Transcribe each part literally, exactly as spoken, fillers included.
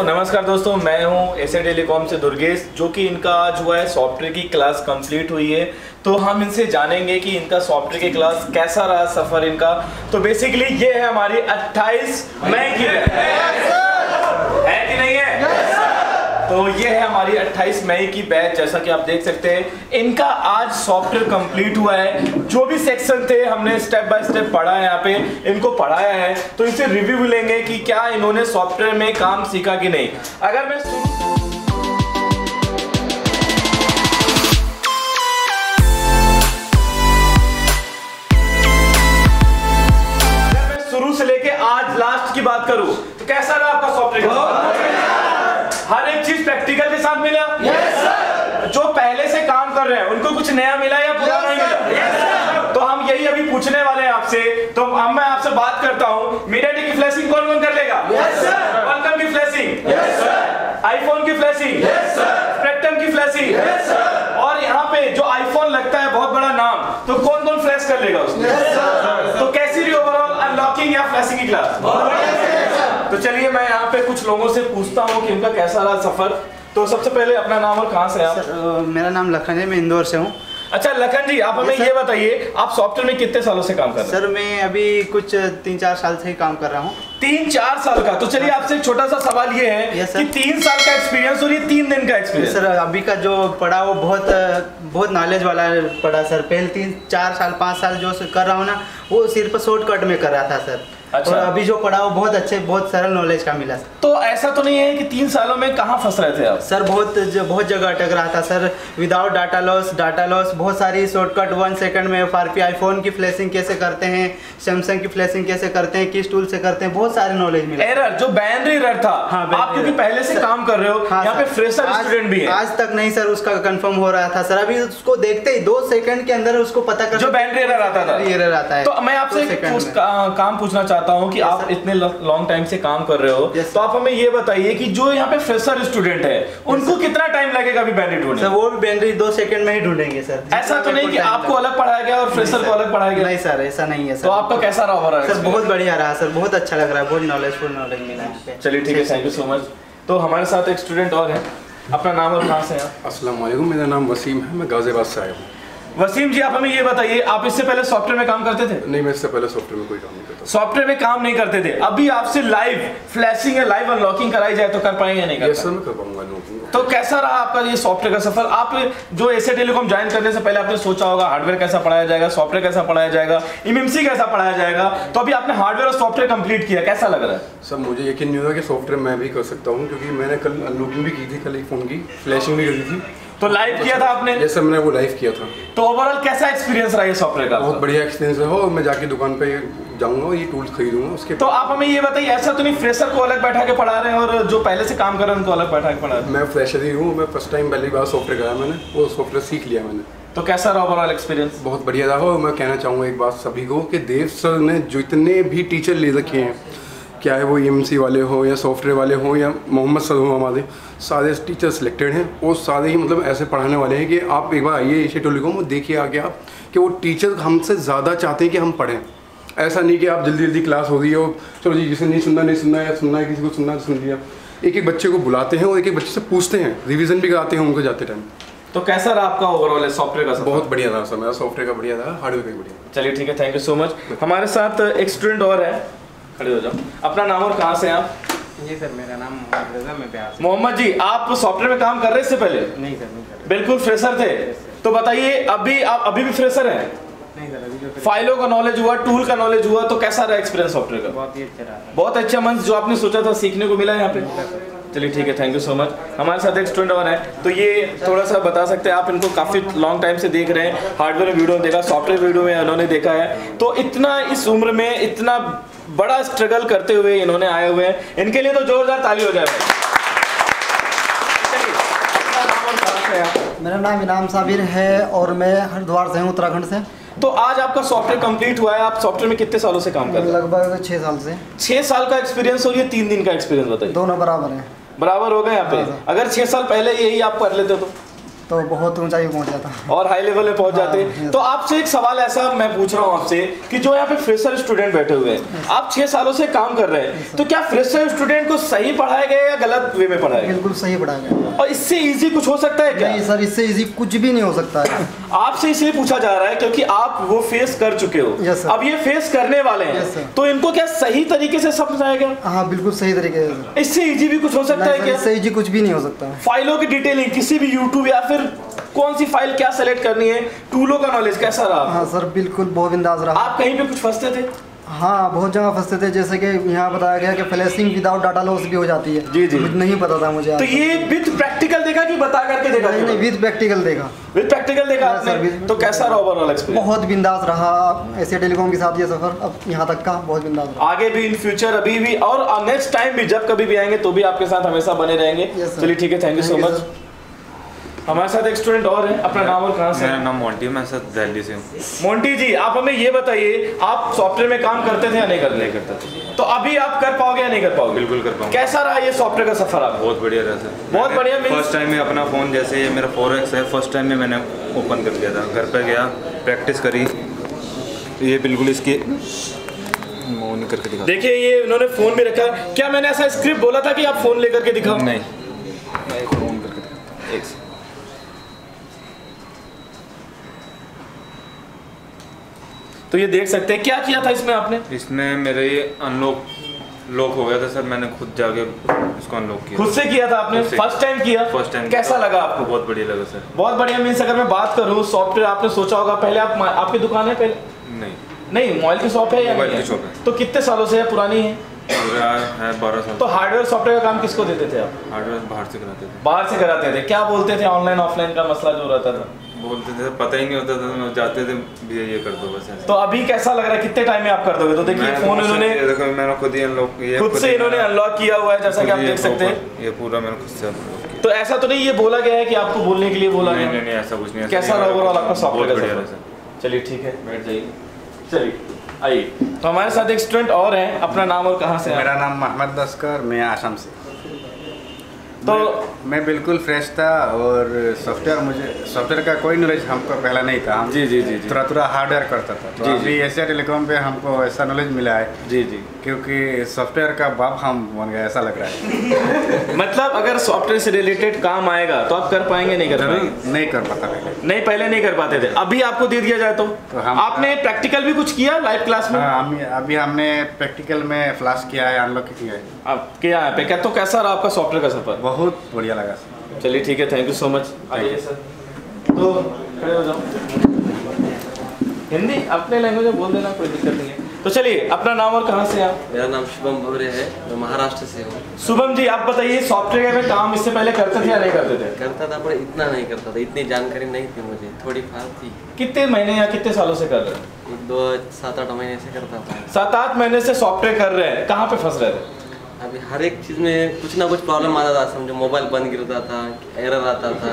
तो नमस्कार दोस्तों, मैं हूं एशिया टेलीकॉम से दुर्गेश। जो कि इनका आज हुआ है सॉफ्टवेयर की क्लास कंप्लीट हुई है, तो हम इनसे जानेंगे कि इनका सॉफ्टवेयर की क्लास कैसा रहा सफ़र इनका। तो बेसिकली ये है हमारी अट्ठाईस मई की है कि नहीं है yes, तो ये है हमारी अट्ठाईस मई की बैच। जैसा कि आप देख सकते हैं, इनका आज सॉफ्टवेयर कंप्लीट हुआ है। जो भी सेक्शन थे हमने स्टेप बाय स्टेप पढ़ा है, यहाँ पे इनको पढ़ाया है। तो इनसे रिव्यू लेंगे कि क्या इन्होंने सॉफ्टवेयर में काम सीखा कि नहीं। अगर मैं अगर मैं शुरू से लेके आज लास्ट की बात करूँ तो कैसा रहा आपका सॉफ्टवेयर? हर एक चीज प्रैक्टिकल के साथ मिला? yes, sir. जो पहले से काम कर रहे हैं उनको कुछ नया मिला या पुराना yes, मिला? yes, sir. तो हम यही अभी पूछने वाले हैं आपसे। तो अब मैं आपसे बात करता हूँ, मीडिया की फ्लैशिंग कौन कौन कर लेगा? yes, वेलकम की फ्लैशिंग, yes, आईफोन की फ्लैशिंग, yes, स्पेक्ट्रम की फ्लैशिंग, yes, और यहाँ पे जो आईफोन लगता है बहुत बड़ा नाम, तो कौन कौन फ्लैश कर लेगा उसमें? yes, तो कैसी रही ओवरऑल अनलॉकिंग या फ्लैशिंग की क्लास? तो चलिए मैं यहाँ पे कुछ लोगों से पूछता हूँ कि इनका कैसा रहा सफर। तो सबसे पहले अपना नाम और कहाँ से आप? सर, मेरा नाम लखन है, मैं इंदौर से हूँ। अच्छा लखन जी, आप हमें ये, ये बताइए, आप सॉफ्टवेयर में कितने सालों से काम कर रहे हैं? सर मैं अभी कुछ तीन चार साल से ही काम कर रहा हूँ। तीन चार साल का? तो चलिए आपसे एक छोटा सा सवाल ये है कि तीन साल का एक्सपीरियंस और ये तीन दिन का एक्सपीरियंस। सर अभी का जो पढ़ा वो बहुत बहुत नॉलेज वाला पढ़ा सर। पहले तीन चार साल पाँच साल जो कर रहा हूँ ना, वो सिर्फ शॉर्टकट में कर रहा था सर। अच्छा। और अभी जो पढ़ा वो बहुत अच्छे बहुत सरल नॉलेज का मिला। तो ऐसा तो नहीं है कि तीन सालों में कहाँ फंस रहे थे आप? सर बहुत बहुत जगह अटक रहा था sir, without data loss data loss बहुत सारी शॉर्टकट वन सेकंड में एफ आर पी, आईफोन की फ्लैशिंग कैसे करते हैं, सैमसंग की फ्लैशिंग कैसे करते हैं, किस टूल से करते हैं, बहुत सारे नॉलेज मिला। एरर जो बाइनरी एरर था, हाँ, आप क्योंकि पहले से काम कर रहे हो, यहाँ पे फ्रेशर स्टूडेंट भी है। आज तक नहीं सर उसका कंफर्म हो रहा था सर, अभी उसको देखते ही दो सेकंड के अंदर उसको पता कर जो बाइनरी एरर आता था एरर आता है। तो मैं आपसे काम पूछना चाहता हूं कि yes, आप इतने लॉन्ग टाइम से काम कर रहे हो, yes, तो आप हमें ये बताइए कि जो यहाँ पे फ्रेशर स्टूडेंट है उनको yes, कितना टाइम लगेगा अभी बाइनरी ढूंढने? सर वो भी बाइनरी दो सेकंड में ही ढूंढेंगे सर। ऐसा तो नहीं कि आपको अलग पढ़ाया गया और फ्रेशर को अलग पढ़ाया गया? नहीं सर ऐसा नहीं है सर। तो आपका कैसा रहा हो रहा है? सर बहुत बढ़िया रहा सर, बहुत अच्छा लग रहा है, बहुत नॉलेजफुल नॉलेज मिला। चलिए ठीक है, थैंक यू सो मच। तो हमारे साथ एक स्टूडेंट और है, अपना नाम और कहाँ से आप? अस्सलाम वालेकुम, मेरा नाम वसीम है, मैं गाजियाबाद से आया हूँ। वसीम जी आप हमें ये बताइए, आप इससे पहले सॉफ्टवेयर में काम करते थे? नहीं मैं इससे पहले सॉफ्टवेयर में कोई काम नहीं करता। सॉफ्टवेयर में काम नहीं करते थे। अभी आपसे लाइव फ्लैशिंग या लाइव अनलॉकिंग कराई जाए तो कर पाएंगे या नहीं? यस सर मैं कर पाऊंगा। तो कैसा रहा आपका ये सॉफ्टवेयर का सफर? आप जो एशिया टेलीकॉम ज्वाइन करने से पहले आपने सोचा होगा हार्डवेयर कैसा पढ़ाया जाएगा, सॉफ्टवेयर कैसा पढ़ाया जाएगा, ई एम एम सी कैसा पढ़ाया जाएगा। तो अभी आपने हार्डवेयर और सॉफ्टवेयर कंप्लीट किया, कैसा लग रहा है? सर मुझे यकीन नहीं हुआ कि सॉफ्टवेयर मैं भी कर सकता हूँ, क्योंकि मैंने कल अनलॉकिंग भी की थी, कल एक फोन की फ्लैशिंग भी करी थी। तो लाइव किया था आपने? यस सर मैंने वो लाइव किया था। तो ओवरऑल कैसा एक्सपीरियंस रहा ये सॉफ्टवेयर का? बहुत बढ़िया एक्सपीरियंस है, और मैं जाके दुकान पे जाऊंगा ये टूल्स खरीदूंगा उसके। तो आप हमें ये बताइए, ऐसा तो नहीं फ्रेशर को अलग बैठा के पढ़ा रहे हैं और जो पहले से काम कर रहे हैं उनको अलग बैठा के पढ़ा रहे हैं? मैं फ्रेशर ही हूँ, मैं फर्स्ट टाइम पहली बार सॉफ्टवेयर कराया मैंने, वो सॉफ्टवेयर सीख लिया मैंने। तो कैसा रहा ओवरऑल एक्सपीरियंस? बहुत बढ़िया रहा। और मैं कहना चाहूँगा एक बात सभी को कि देव सर ने जितने भी टीचर ले रखे हैं, क्या है वो ई एम सी वाले हो या सॉफ्टवेयर वाले हो या मोहम्मद सर हो, हमारे सारे टीचर सिलेक्टेड हैं और सारे ही मतलब ऐसे पढ़ाने वाले हैं कि आप एक बार आइए एशिया टेलीकॉम और देखिए आगे आप कि वो टीचर हमसे ज़्यादा चाहते हैं कि हम पढ़ें। ऐसा नहीं कि आप जल्दी जल्दी क्लास हो रही हो, चलो जी जिसे नहीं सुनना नहीं सुनना या सुनना है किसी को सुनना सुन लिया। एक एक बच्चे को बुलाते हैं और एक एक बच्चे से पूछते हैं, रिविज़न भी कराते हैं उनको जाते टाइम। तो कैसा रहा आपका ओवरऑल सॉफ्टवेयर का? बहुत बढ़िया रहा सर, मेरा सॉफ्टवेयर का बढ़िया रहा, हार्डवेयर का बढ़िया। चलिए ठीक है, थैंक यू सो मच। हमारे साथ एक स्टूडेंट और है, खड़े हो जाओ। अपना नाम और कहाँ से आप? जी सर मेरा नाम मोहम्मद असगर, मैं बिहार से। मोहम्मद जी आप सॉफ्टवेयर में काम कर रहे इससे पहले? नहीं सर नहीं कर, बिल्कुल फ्रेशर थे। तो बताइए अभी आप अभी भी फ्रेशर हैं? नहीं सर अभी जो फाइलों का नॉलेज हुआ, टूल का नॉलेज हुआ, तो कैसा रहा एक्सपीरियंस सॉफ्टवेयर का? बहुत ही अच्छा रहा, बहुत अच्छा। मंथ जो आपने सोचा था सीखने को मिला यहाँ पे? चलिए ठीक है, थैंक यू सो मच। हमारे साथ एक स्टूडेंट और है, तो ये थोड़ा सा बता सकते हैं आप, इनको काफ़ी लॉन्ग टाइम से देख रहे हैं, हार्डवेयर वीडियो में देखा, सॉफ्टवेयर वीडियो में इन्होंने देखा है। तो इतना इस उम्र में इतना बड़ा स्ट्रगल करते हुए इन्होंने आए हुए हैं, इनके लिए तो जोरदार ताली हो जाए। मेरा नाम इनाम साबिर है और मैं हरिद्वार से हूँ, उत्तराखंड से। तो आज आपका सॉफ्टवेयर कंप्लीट हुआ है, आप सॉफ्टवेयर में कितने सालों से काम कर रहे हैं? लगभग छः साल से। छः साल का एक्सपीरियंस और ये तीन दिन का एक्सपीरियंस बताइए। दोनों बराबर है, बराबर हो गए यहाँ पे। अगर छः साल पहले यही आप कर लेते तो? तो बहुत ऊंचाई पहुंच जाता और हाई लेवल पे पहुंच हाँ, जाते। तो आपसे एक सवाल ऐसा मैं पूछ रहा हूँ आपसे कि जो यहाँ पे फ्रेशर स्टूडेंट बैठे हुए हैं, आप छह सालों से काम कर रहे हैं, तो क्या फ्रेशर स्टूडेंट को सही पढ़ाया गया या गलत वे में पढ़ाया? बिल्कुल सही पढ़ाया गया। और इससे इजी कुछ हो सकता है क्या? नहीं सर, इससे इजी कुछ भी नहीं हो सकता है। आपसे इसलिए पूछा जा रहा है क्योंकि आप वो फेस कर चुके हो, अब ये फेस करने वाले हैं, तो इनको क्या सही तरीके से समझाया गया? हाँ बिल्कुल सही तरीके से। इससे इजी भी कुछ हो सकता है क्या? इससे इजी कुछ भी नहीं हो सकता। फाइलों की डिटेलिंग, किसी भी यूट्यूब या फिर कौन सी फाइल क्या सेलेक्ट करनी है, टूलों का नॉलेज कैसा रहा? हाँ सर बिल्कुल बहुत बिंदास रहा। आप कहीं पे कुछ फंसते थे? हाँ बहुत जगह फंसते थे, जैसे कि यहाँ बताया गया कि फ्लैशिंग विदाउट डाटा लॉस भी हो जाती है। जी जी नहीं पता था मुझे। तो ये विद प्रैक्टिकल देखा कि बता करके देखा? नहीं विद प्रैक्टिकल देखा। विद प्रैक्टिकल देखा आपने, तो कैसा रहा ओवरऑल एक्सपीरियंस? बहुत बिंदास रहा एशिया टेलीकॉम के साथ ये सफर अब यहाँ तक का, बहुत बिंदास रहा। आगे भी इन फ्यूचर अभी भी और नेक्स्ट टाइम भी जब कभी भी आएंगे तो भी आपके साथ हमेशा बने रहेंगे। चलिए ठीक है, थैंक यू सो मच। हमारे साथ एक स्टूडेंट और है, अपना नाम और कहाँ से? मेरा नाम मोंटी है, मैं सर दिल्ली से हूँ। मोंटी जी आप हमें ये बताइए, आप सॉफ्टवेयर में काम करते थे या नहीं करते? नहीं करता था। तो अभी आप कर पाओगे या नहीं कर पाओगे? बिल्कुल कर पाऊंगा। कैसा रहा ये सॉफ्टवेयर का सफर? आप बहुत बढ़िया रहा सर, बहुत बढ़िया। फर्स्ट टाइम में अपना फ़ोन, जैसे मेरा फोर एक्स है, फर्स्ट टाइम में मैंने ओपन कर दिया था, घर पर गया प्रैक्टिस करी, ये बिल्कुल इसकी ऑन करके दिखा। देखिए ये उन्होंने फ़ोन में रखा, क्या मैंने ऐसा स्क्रिप्ट बोला था कि आप फ़ोन लेकर के दिखाओ? नहीं, ऑन करके दिखा एक। तो ये देख सकते हैं क्या किया था इसमें आपने? इसमें मेरे ये अनलॉक लॉक हो गया था सर, मैंने खुद जाके इसको अनलॉक किया। खुद से किया था आपने? फर्स्ट टाइम किया। फर्स्ट टाइम कैसा लगा आपको? बहुत बढ़िया लगा सर, बहुत बढ़िया। मीन्स अगर मैं बात करूँ सॉफ्टवेयर, आपने सोचा होगा पहले आप, आपकी दुकान है पहले? नहीं नहीं, मोबाइल की शॉप है। मोबाइल की शॉप है। तो कितने सालों से है पुरानी है? बारह साल। तो हार्डवेयर सॉफ्टवेयर का काम किसको देते थे आप? हार्डवेयर बाहर से कराते थे। बाहर से कराते थे। क्या बोलते थे ऑनलाइन ऑफलाइन का मसला जो रहता था? बोलते थे पता ही नहीं होता था, तो जाते थे भैया ये कर दो बस। तो अभी कैसा लग रहा है, कितने टाइम में आप कर दोगे? तो देखिए फोन इन्होंने, देखो मैंने खुद ही अनलॉक किया, खुद से इन्होंने अनलॉक किया हुआ है, जैसा कि आप देख सकते हैं ये पूरा मैंने खुद से। तो ऐसा तो नहीं ये बोला गया है कि आपको बोलने के लिए बोला गया? नहीं नहीं ऐसा कुछ नहीं। कैसा लग रहा आपका सॉफ्टवेयर? चलिए ठीक है, बैठ जाइए। चलिए आइए, तो हमारे साथ एक स्टूडेंट और हैं, अपना नाम और कहाँ से? मेरा नाम मोहम्मद असगर, मैं आसाम से। तो मैं, मैं बिल्कुल फ्रेश था और सॉफ्टवेयर मुझे सॉफ्टवेयर का कोई नॉलेज हमको पहला नहीं था। जी जी जी थोड़ा थोड़ा हार्डवेयर करता था। तो जी जी एशिया टेलीकॉम पे हमको ऐसा नॉलेज मिला है। जी जी क्योंकि सॉफ्टवेयर का बाप हम बन गए ऐसा लग रहा है। मतलब अगर सॉफ्टवेयर से रिलेटेड काम आएगा तो आप कर पाएंगे? नहीं कर पाएंगे, नहीं कर पाता पहले, नहीं पहले नहीं कर पाते थे। अभी आपको दे दिया जाए तो, तो हम आपने प्रैक्टिकल भी कुछ किया लाइव क्लास में? अभी हमने प्रैक्टिकल में फ्लैश किया है, अनलॉक किया है। आप क्या पे क्या? तो कैसा रहा आपका सॉफ्टवेयर का सफर? बहुत बढ़िया लगा सर। चलिए ठीक है, थैंक यू सो मच। आइए सर, तो खड़े हो जाओ। हिंदी अपने लैंग्वेज में बोल देना, कोई दिक्कत नहीं है। तो चलिए, अपना नाम और कहाँ से आप? मेरा नाम शुभम भवरे है, मैं महाराष्ट्र से हूँ। शुभम जी आप बताइए, सॉफ्टवेयर में काम इससे पहले करते थे या नहीं करते थे? करता था पर इतना नहीं करता था, इतनी जानकारी नहीं थी मुझे, थोड़ी फाल थी। कितने महीने या कितने सालों से कर रहे हैं? एक दो सात आठ महीने से करता था। सात आठ महीने से सॉफ्टवेयर कर रहे हैं, कहाँ पे फंस रहे थे? अभी हर एक चीज़ में कुछ ना कुछ प्रॉब्लम आता था, समझो मोबाइल बंद गिरता था, एरर आता था,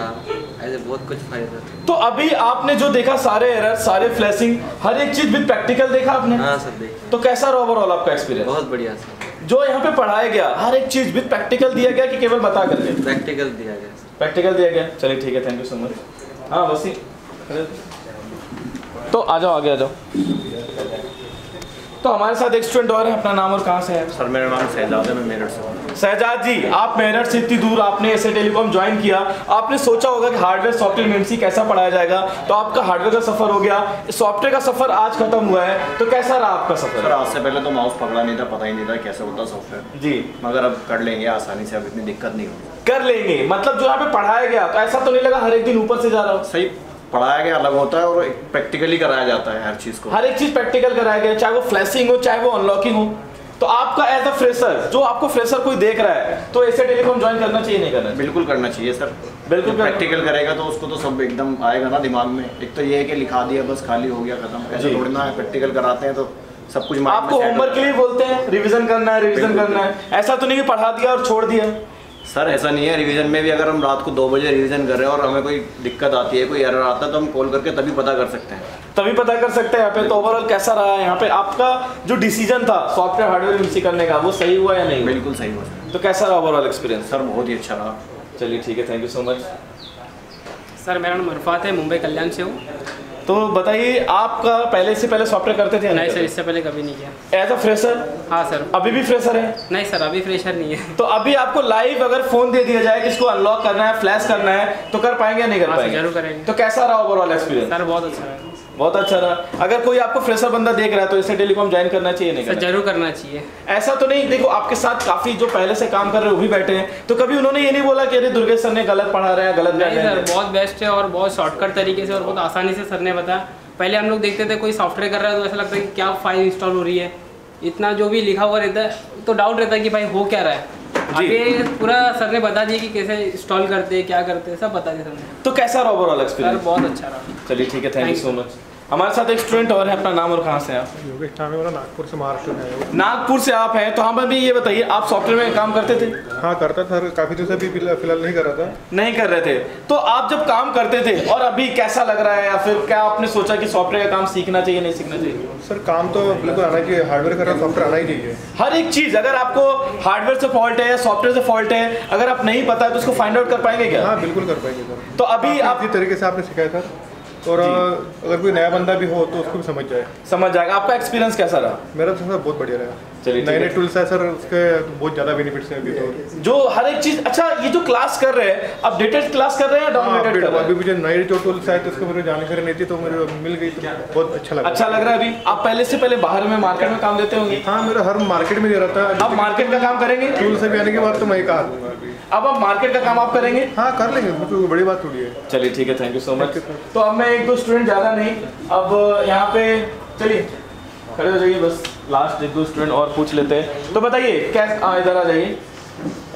ऐसे बहुत कुछ फायदा था। तो अभी आपने जो देखा सारे एरर, सारे फ्लैशिंग, हर एक चीज़ भी प्रैक्टिकल देखा आपने? हाँ सर देखा। तो कैसा रहा ओवरऑल आपका एक्सपीरियंस? बहुत बढ़िया सर। जो यहाँ पे पढ़ाया गया हर एक चीज़ भी प्रैक्टिकल दिया गया कि केवल बता कर? प्रैक्टिकल दिया गया, प्रैक्टिकल दिया गया। चलिए ठीक है, थैंक यू सो मच। हाँ वसीम, तो आ जाओ आगे आ जाओ। तो हमारे साथ एक स्टूडेंट और है, अपना नाम और कहाँ से है? सर मेरा नाम शहजाद है, मैं मेरठ से हूँ। शहजाद जी आप मेरठ से इतनी दूर आपने एशिया टेलीकॉम ज्वाइन किया, आपने सोचा होगा कि हार्डवेयर सॉफ्टवेयर एमएमसी कैसा पढ़ाया जाएगा, तो आपका हार्डवेयर का सफर हो गया, सॉफ्टवेयर का सफर आज खत्म हुआ है, तो कैसा रहा आपका सफर? सर आज से पहले तो माउस पकड़ा नहीं था, पता ही नहीं था कैसे होता सॉफ्टवेयर जी, मगर अब कर लेंगे आसानी से, अब इतनी दिक्कत नहीं होगी, कर लेंगे। मतलब जो यहाँ पे पढ़ाया गया तो ऐसा तो नहीं लगा हर एक दिन ऊपर से जा रहा हो? सही पढ़ाया गया अलग होता है और प्रैक्टिकली कराया जाता है हर चीज़ को, हर एक चीज़ प्रैक्टिकल कराया गया, चाहे वो फ्लैशिंग हो चाहे वो अनलॉकिंग हो। तो आपका एज अ फ्रेशर, जो आपको फ्रेशर कोई देख रहा है, तो एशिया टेलीकॉम ज्वाइन करना चाहिए नहीं करना? बिल्कुल करना चाहिए सर, बिल्कुल। तो प्रैक्टिकल करेगा तो उसको तो सब एकदम आएगा ना दिमाग में। एक तो ये है कि लिखा दिया बस खाली हो गया खत्म, ऐसे थोड़ना है, प्रैक्टिकल कराते हैं तो सब कुछ। आपको होमवर्क के लिए बोलते हैं रिविजन करना है, रिविजन करना है, ऐसा तो नहीं कि पढ़ा दिया और छोड़ दिया? सर ऐसा नहीं है, रिवीजन में भी अगर हम रात को दो बजे रिवीजन कर रहे हैं और हमें कोई दिक्कत आती है, कोई एरर आता है, तो हम कॉल करके तभी पता कर सकते हैं, तभी पता कर सकते हैं। यहाँ पे तो ओवरऑल कैसा रहा है, यहाँ पे आपका जो डिसीजन था सॉफ्टवेयर हार्डवेयर मिक्स करने का, वो सही हुआ या नहीं? बिल्कुल सही हुआ। तो कैसा रहा ओवरऑल एक्सपीरियंस? सर बहुत ही अच्छा रहा। चलिए ठीक है, thank you so much. Sir मेरा नाम इरफात है, मुंबई कल्याण से हूँ। तो बताइए आपका पहले से पहले सॉफ्टवेयर करते थे? नहीं सर, इससे पहले कभी नहीं किया। As a fresher? हाँ सर। अभी भी फ्रेशर है? नहीं सर, अभी फ्रेशर नहीं है। तो अभी आपको लाइव अगर फोन दे दिया जाए कि इसको अनलॉक करना है, फ्लैश करना है, तो कर पाएंगे या नहीं कर पाएंगे? जरूर करेंगे। तो कैसा रहा ओवरऑल एक्सपीरियंस? सर बहुत अच्छा रहा। बहुत अच्छा रहा। अगर कोई आपको फ्रेशर बंदा देख रहा है तो इसे टेलीकॉम ज्वाइन करना चाहिए नहीं सर? जरूर करना चाहिए। ऐसा तो नहीं, देखो आपके साथ काफी जो पहले से काम कर रहे वो भी बैठे हैं, तो कभी उन्होंने ये नहीं बोला कि अरे दुर्गेश सर ने गलत पढ़ा रहा है, गलत नहीं सर, बहुत बेस्ट है और बहुत शॉर्टकट तरीके से और बहुत आसानी से सर ने बताया। पहले हम लोग देखते थे कोई सॉफ्टवेयर कर रहा है तो ऐसा लगता है कि क्या फाइल इंस्टॉल हो रही है, इतना जो भी लिखा हुआ रहता है तो डाउट रहता है कि भाई हो क्या रहा है। ये पूरा सर ने बता दिया कि कैसे इंस्टॉल करते क्या करते सब बता दिया सर ने। तो कैसा रहा ओवरऑल एक्सपीरियंस? सर बहुत अच्छा रहा। चलिए ठीक है, थैंक यू सो मच। हमारे साथ एक स्टूडेंट और है, अपना नाम और कहाँ से आप? योगेश ठाकरे, वाला नागपुर से, महाराष्ट्र में आया हूँ। नागपुर से आप हैं, तो हम अभी ये बताइए आप सॉफ्टवेयर में काम करते थे? हाँ करता था, काफ़ी दिनों से भी फिलहाल नहीं कर रहा था। नहीं कर रहे थे, तो आप जब काम करते थे और अभी कैसा लग रहा है, या फिर क्या आपने सोचा कि सॉफ्टवेयर का काम सीखना चाहिए नहीं सीखना चाहिए? सर काम तो बिल्कुल आना चाहिए, हार्डवेयर करना सॉफ्टवेयर आना ही चाहिए। हर एक चीज़, अगर आपको हार्डवेयर से फॉल्ट है या सॉफ्टवेयर से फॉल्ट है, अगर आप नहीं पता है तो उसको फाइंड आउट कर पाएंगे क्या? हाँ बिल्कुल कर पाएंगे सर। तो अभी आप किस तरीके से आपने सिखाया था, और अगर कोई नया बंदा भी हो तो उसको भी समझ जाए। समझ जाएगा। आपका एक्सपीरियंस कैसा रहा? मेरा तो सर बहुत बढ़िया रहा। चलिए नए नए टूल्स है सर, उसके बहुत ज़्यादा बेनिफिट्स हैं अभी तो, जो हर एक चीज़। अच्छा ये जो क्लास कर रहे हैं, अपडेटेड क्लास कर रहे हैं या डाउनलोडेड कर रहे हैं? अभी मुझे नए जो टूल्स आए थे उसको मुझे जानकारी नहीं थी, तो मुझे मिल गई तो बहुत अच्छा लगा। अच्छा लग रहा है। अभी आप पहले से पहले बाहर में मार्केट में काम देते होंगे? हाँ मेरा हर मार्केट में दे रहा था। आप मार्केट का काम करेंगे? टूल से भी आने के बाद तो मैं एक आदमी अब आप मार्केट का काम आप करेंगे? हाँ कर लेंगे, तो बड़ी बात थोड़ी है। चलिए ठीक है, थैंक यू सो मच। तो अब मैं एक दो स्टूडेंट ज़्यादा नहीं, अब यहाँ पे चलिए खड़े हो जाइए, बस लास्ट एक दो स्टूडेंट और पूछ लेते हैं। तो बताइए क्या, इधर आ जाइए,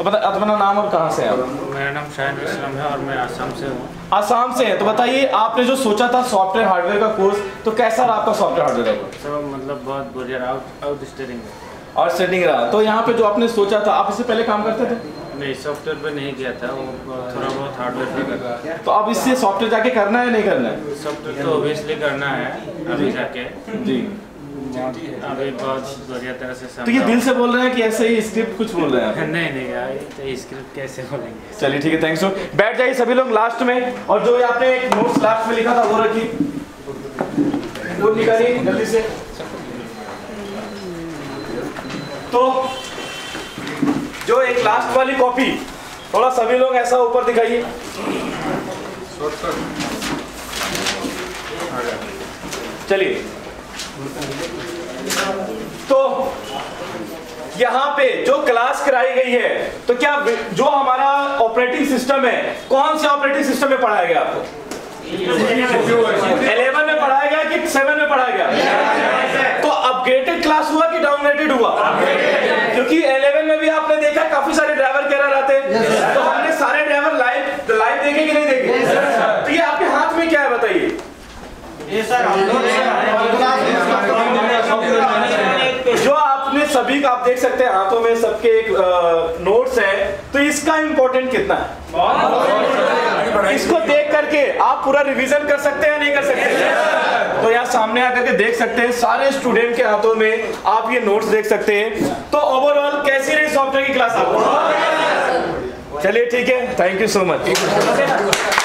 अपना नाम और कहाँ से आप? मेरा नाम शाहिद इस्लाम है और मैं आसाम से हूँ। आसाम से है, तो बताइए आपने जो सोचा था सॉफ्टवेयर हार्डवेयर का कोर्स, तो कैसा रहा आपका सॉफ्टवेयर हार्डवेयर का कोर्स? सर मतलब बहुत बढ़िया, आउटस्टैंडिंग आउटस्टैंडिंग रहा। तो यहाँ पे जो आपने सोचा था, आप इससे पहले काम करते थे? नहीं सॉफ्टवेयर पे नहीं किया था, वो थोड़ा बहुत हार्डवेयर भी कर रहा। तो अब इससे सॉफ्टवेयर जाके करना है नहीं करना है? सॉफ्टवेयर तो ऑब्वियसली करना है अभी जाके। जी अभी बहुत बढ़िया तरह से। तो ये दिल से बोल रहे हैं कि ऐसे ही स्क्रिप्ट कुछ बोल रहे हैं? नहीं नहीं यार, तो स्क्रिप्ट कैसे बोलेंगे। चलिए ठीक है, थैंक्स सो। बैठ जाइए सभी लोग लास्ट में, और जो आपने एक नोट्स लास्ट में लिखा था वो रखिए, वो निकालिए जल्दी से। तो जो एक लास्ट वाली कॉपी, थोड़ा सभी लोग ऐसा ऊपर दिखाइए। चलिए तो यहाँ पे जो क्लास कराई गई है, तो क्या जो हमारा ऑपरेटिंग सिस्टम है, कौन से ऑपरेटिंग सिस्टम में पढ़ाया गया आपको? इलेवन में पढ़ाया गया कि सेवन में पढ़ाया गया? तो अपग्रेडेड क्लास हुआ कि डाउनग्रेडेड हुआ? क्योंकि इलेवन में भी आपने देखा काफी सारे ड्राइवर एरर आते हैं। yes, तो हमने सारे ड्राइवर लाइव लाइव देखे कि नहीं देखे? yes, तो ये आपके हाथ में क्या है बताइए? yes, yes, जो आपने सभी का आप देख सकते हैं हाथों में सबके एक नोट्स है, तो इसका इम्पोर्टेंट कितना है? इसको देख करके आप पूरा रिवीजन कर सकते हैं नहीं कर सकते? तो यहाँ सामने आकर के देख सकते हैं, सारे स्टूडेंट के हाथों में आप ये नोट्स देख सकते हैं। तो ओवरऑल कैसी रही सॉफ्टवेयर की क्लास आपको? चलिए ठीक है, थैंक यू सो मच।